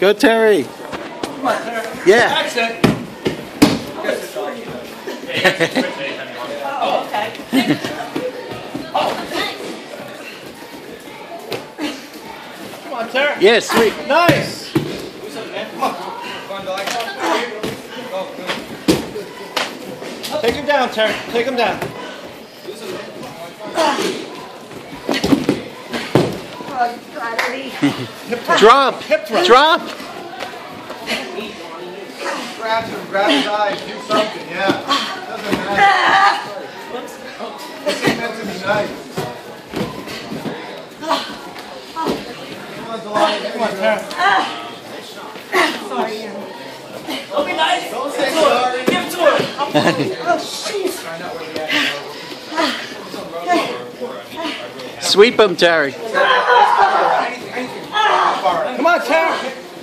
Go, Terry. Come on, Terry. Yeah. Accent. Oh, okay. Oh, thanks. Come on, Terry. Yeah, sweet. Nice. What's up, man? Take him down, Terry. Take him down. Drop. Hip thrust. Drop. Grab him, grab his eyes, do something, yeah. Doesn't matter. This is meant to be nice. Come on, Tara. Sorry. Don't be nice. Don't say sorry. Give it to her. Oh, jeez. Sweep him, Terry. Come on, Tara.